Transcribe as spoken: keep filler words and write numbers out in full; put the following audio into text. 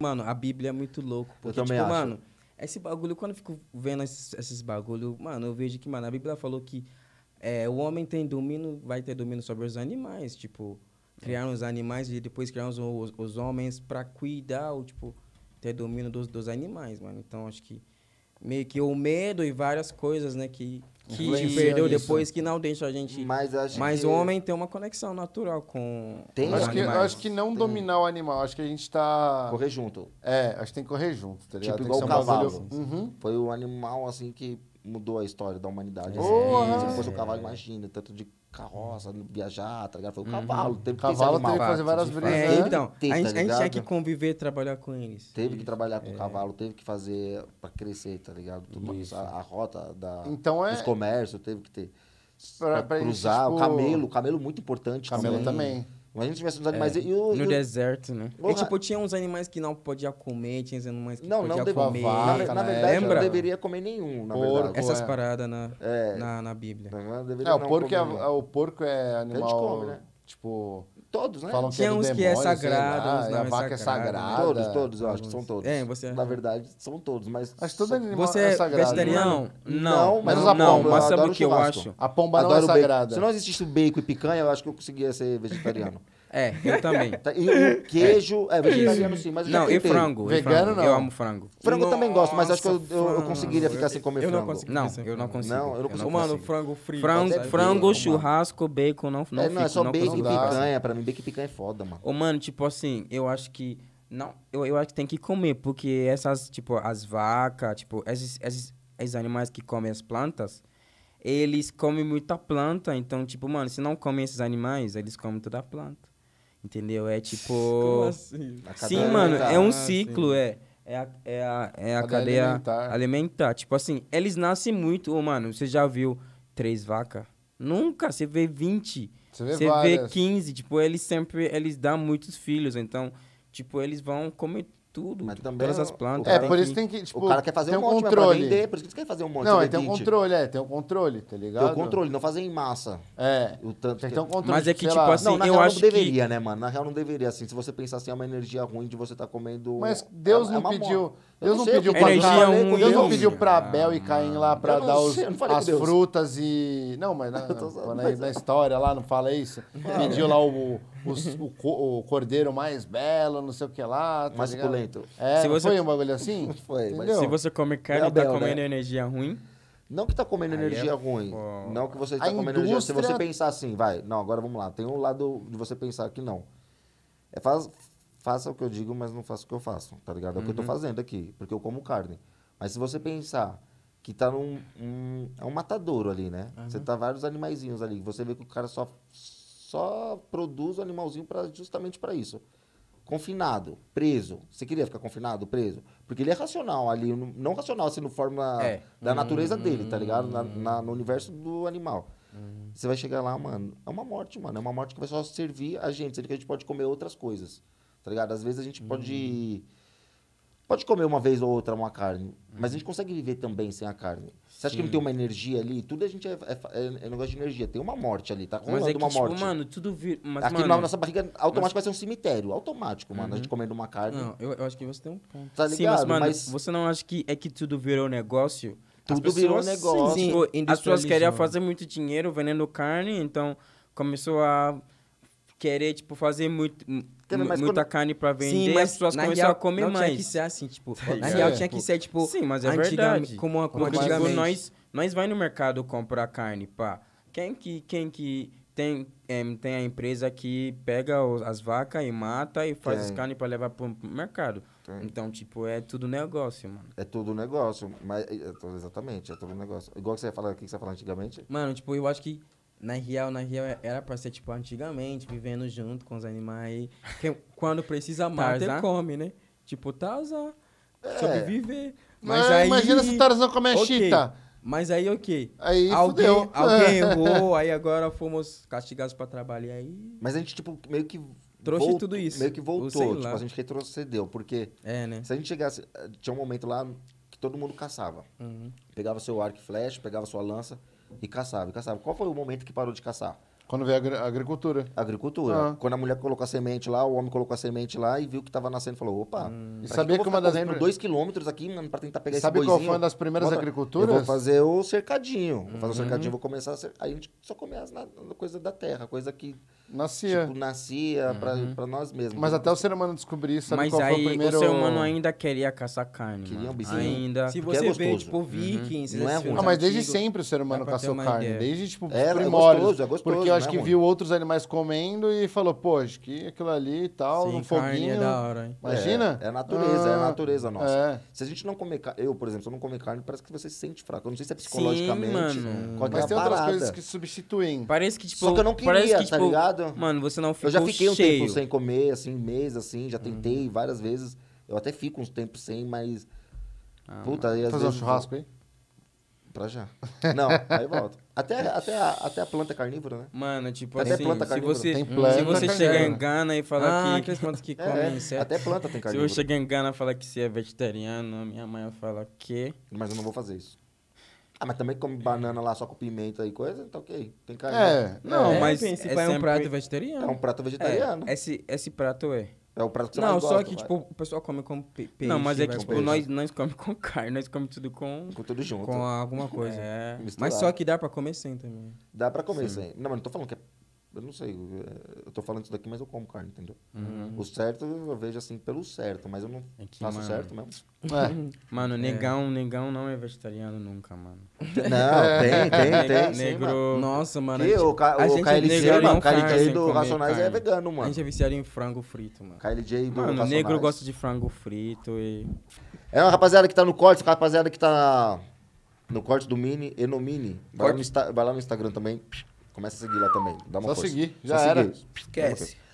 Mano, a Bíblia é muito louco. Porque, eu também tipo, acho. Mano, esse bagulho, quando eu fico vendo esses, esses bagulho, mano, eu vejo que, mano, a Bíblia falou que é, o homem tem domínio, vai ter domínio sobre os animais, tipo, criar os animais e depois criar os, os, os homens pra cuidar, ou, tipo, ter domínio dos, dos animais, mano. Então, acho que meio que o medo e várias coisas, né, que, que a gente perdeu nisso. Depois, que não deixa a gente... Mas, acho Mas que... o homem tem uma conexão natural com tem. Acho que, acho que não tem. Dominar o animal, acho que a gente tá... Correr junto. É, acho que tem que correr junto, tá ligado? Tipo igual o cavalo. Uhum. Foi o animal, assim, que mudou a história da humanidade. Assim. Oh, se fosse é. o cavalo, imagina, tanto de carroça, viajar, tá ligado? Foi o cavalo. Uhum. Teve que cavalo teve que fazer várias brisas. É, então, tem, a gente tá tinha que conviver, trabalhar com eles. Teve que trabalhar com o é. cavalo, teve que fazer pra crescer, tá ligado? Tudo isso. A, a rota da, então é... dos comércios, teve que ter. Pra, pra, pra cruzar, isso, tipo... o camelo, o camelo muito importante. Camelo também. também. Imagina se tivesse uns animais... É. E o, no e o... deserto, né? E, tipo, tinha uns animais que não podia comer, tinha uns animais que não, podia não deve... comer. Vaca, na, na né? verdade, lembra? Não deveria comer nenhum, na porco, verdade. Essas é. paradas na, é. na, na Bíblia. É, o, porco é, o porco é animal... Come, né? Tipo... Todos, né? Falam que tinha é uns demônio, que é sagrado, lá, uns não é, a vaca é sagrada. sagrada. Todos, todos, eu acho que são todos. É, você... Na verdade, são todos, mas... Acho que todo animal você é sagrado. Você é vegetariano? Não, não, mas não, a pomba, não, mas sabe o que eu acho? A pomba adoro não é sagrada. Se não existisse bacon e picanha, eu acho que eu conseguia ser vegetariano. É, eu também. E o queijo... É, é vegetariano sim, mas... Não, e frango. Vegano não. Eu amo frango. Frango eu também gosto, mas acho que eu, eu, eu conseguiria ficar sem comer frango. Não, eu não consigo. Não, eu não consigo. Mano, frango frito. Frango, churrasco, bacon, não fico. Não, é só bacon e picanha pra mim. Bacon e picanha é foda, mano. Ô, mano, tipo assim, eu acho que... Não, eu, eu acho que tem que comer, porque essas, tipo, as vacas, tipo, esses, esses, esses animais que comem as plantas... Eles comem muita planta, então, tipo, mano, se não comem esses animais, eles comem toda a planta. Entendeu? É tipo... Como assim? Sim, mano, alimentar. É um ciclo, ah, é. É a, é a, é a cadeia alimentar. alimentar. Tipo assim, eles nascem muito. Ô, mano, você já viu três vacas? Nunca, você vê vinte. Você vê, você vê quinze. Tipo, eles sempre, eles dão muitos filhos, então, tipo, eles vão comer tudo, mas também todas as plantas. É, por que, isso tem que, tipo... O cara quer fazer um, um monte, controle. Vender, por isso que você quer fazer um monte. Não, tem um controle, é, tem um controle, tá ligado? Tem um controle, não fazer em massa. É. O tanto tem que... Tem um controle, mas é que, tipo lá, assim, não, na eu real acho não deveria, que... né, mano? Na real não deveria, assim, se você pensar assim, é uma energia ruim de você estar tá comendo... Mas Deus é, não é pediu... Deus não, não pediu pra Abel, Deus não pediu pra Abel e Caim lá pra dar os, sei, as frutas e... Não, mas na, na, na, na história lá não fala isso. Pediu lá o, os, o, o cordeiro mais belo, não sei o que lá. Tá mais suculento. É, se você... foi um bagulho assim? Foi. Mas... Se você come carne, Abel, tá comendo né? energia ruim. Não que tá comendo Aí energia é... ruim. Oh. Não que você tá A comendo indústria... energia. Se você pensar assim, vai. Não, agora vamos lá. Tem um lado de você pensar que não. É fácil... Faça o que eu digo, mas não faça o que eu faço, tá ligado? É o uhum. que eu tô fazendo aqui, porque eu como carne. Mas se você pensar que tá num... Um, é um matadouro ali, né? Uhum. Você tá vários animaizinhos ali. Você vê que o cara só, só produz o animalzinho pra, justamente para isso. Confinado, preso. Você queria ficar confinado, preso? Porque ele é racional ali. Não racional, assim, no forma é. da natureza uhum. dele, tá ligado? Na, na, no universo do animal. Uhum. Você vai chegar lá, mano... É uma morte, mano. É uma morte que vai só servir a gente. Sendo que a gente pode comer outras coisas. Tá ligado? Às vezes a gente pode, hum. pode comer uma vez ou outra uma carne, hum. mas a gente consegue viver também sem a carne. Você acha Sim. que não tem uma energia ali? Tudo a gente é, é, é, é negócio de energia. Tem uma morte ali, tá rolando mas é que, uma tipo, morte. Mano, tudo vir... mas, Aqui mano, na nossa barriga, automático mas... vai ser um cemitério. Automático, mano. Uhum. A gente comendo uma carne. Não, eu, eu acho que você tem um ponto. Tá ligado? Sim, mas, mano, mas... você não acha que é que tudo virou negócio? Tudo pessoas, virou negócio. Sim, sim. As pessoas queriam fazer muito dinheiro vendendo carne, então começou a... Querer, tipo, fazer muito, muita quando... carne pra vender, sim, mas as pessoas começaram a comer não mais. Tinha que ser assim, tipo... É, na real, é, tinha que ser, tipo... Sim, mas é verdade. Como antigamente. Nós, nós vai no mercado comprar carne, pá. Quem que, quem que tem, é, tem a empresa que pega os, as vacas e mata e faz tem. as carnes pra levar pro mercado? Tem. Então, tipo, é tudo negócio, mano. É tudo negócio, mas... É tudo, exatamente, é tudo negócio. Igual que você ia falar, o que você ia falar antigamente? Mano, tipo, eu acho que... Na real, na real, era pra ser, tipo, antigamente, vivendo junto com os animais. Que, quando precisa mata, ele come, né? Tipo, Tarzan, é. sobreviver. Mas, mas aí... Imagina se o Tarzan comer okay. chita. Mas aí, ok. Aí alguém, fudeu. Alguém errou, aí agora fomos castigados pra trabalhar. Aí... Mas a gente, tipo, meio que... Trouxe tudo isso. Meio que voltou, tipo, a gente retrocedeu. Porque é, né? se a gente chegasse... Tinha um momento lá que todo mundo caçava. Uhum. Pegava seu arco e flecha, pegava sua lança... E caçava, e caçava. Qual foi o momento que parou de caçar? Quando veio a agricultura. Agricultura. Ah. Quando a mulher colocou a semente lá, o homem colocou a semente lá e viu que estava nascendo e falou, opa, hum. E sabia que, que uma das primeiras... dois quilômetros aqui, mano, para tentar pegar esse boizinho. Sabe qual foi uma das primeiras Bota... agriculturas? Eu vou fazer o cercadinho. Vou fazer uhum. o cercadinho, vou começar a cercar. Aí a gente só começa na coisa da terra, coisa que... Nascia. Tipo, nascia uhum. para nós mesmos. Mas até o ser humano descobrir isso, sabe Mas qual aí, foi o primeiro... Mas aí o ser humano ainda queria caçar carne. Queria um bichinho. Ainda. Se você é vê, tipo, vikings... Uhum. Não é ruim. Não, mas desde sempre o ser humano caçou carne. Ideia. Desde, tipo, é, primórdios. É gostoso, é gostoso. Porque eu acho é que ruim. Viu outros animais comendo e falou, pô, acho que aquilo ali e tal, um foguinho... é da hora, hein? Imagina? É, é a natureza, ah, é a natureza nossa. É. Se a gente não comer carne... Eu, por exemplo, se eu não comer carne, parece que você se sente fraco. Eu não sei se é psicologicamente... Mas tem outras coisas que substituem. Parece que, tipo... Só que eu não queria, tá ligado? Mano, você não ficou cheio. Eu já fiquei um cheio. tempo sem comer, assim, mês, assim. Já tentei uhum. várias vezes. Eu até fico uns tempos sem, mas... Ah, puta, aí às fazer vezes... Fazer um churrasco aí? Pra já. Não, aí volta. Até, até, a, até a planta carnívora, né? Mano, tipo até assim... Planta se você, tem planta se você chegar em Gana e falar ah, que... que, que, que é, come, é. Até planta tem carnívora. Se eu chegar em Gana e falar que você é vegetariano, minha mãe fala que... Mas eu não vou fazer isso. Ah, mas também come banana lá só com pimenta e coisa, tá ok. Tem carne. É, não, é, mas esse é, é um prato vegetariano. É um prato vegetariano. É, esse, esse prato é... É o prato que você Não, mais só gosta, que, vai. tipo, o pessoal come com peixe. Não, mas é que, tipo, nós, nós comemos com carne, nós comemos tudo com... Com tudo junto. Com alguma coisa. É. Mas só que dá pra comer sem também. Dá pra comer Sim. sem. Não, mas não tô falando que é... Eu não sei, eu tô falando isso daqui, mas eu como carne, entendeu? Uhum. O certo eu vejo assim pelo certo, mas eu não é que, faço mano. certo mesmo. É. Mano, negão, é. negão não é vegetariano nunca, mano. Não, é. tem, tem, é. tem. Negro. Sim, mano. Nossa, mano. E a gente, o K L J, mano, o K L J do Racionais carne. é vegano, mano. A gente é viciado em frango frito, mano. K L J do mano, Racionais. Negro gosta de frango frito e. É uma rapaziada que tá no corte, rapaziada que tá no corte do Mini e no Mini. Vai lá no, Insta, vai lá no Instagram também. Começa a seguir lá também. Dá uma Só força. seguir, já Só era. Seguir. Esquece.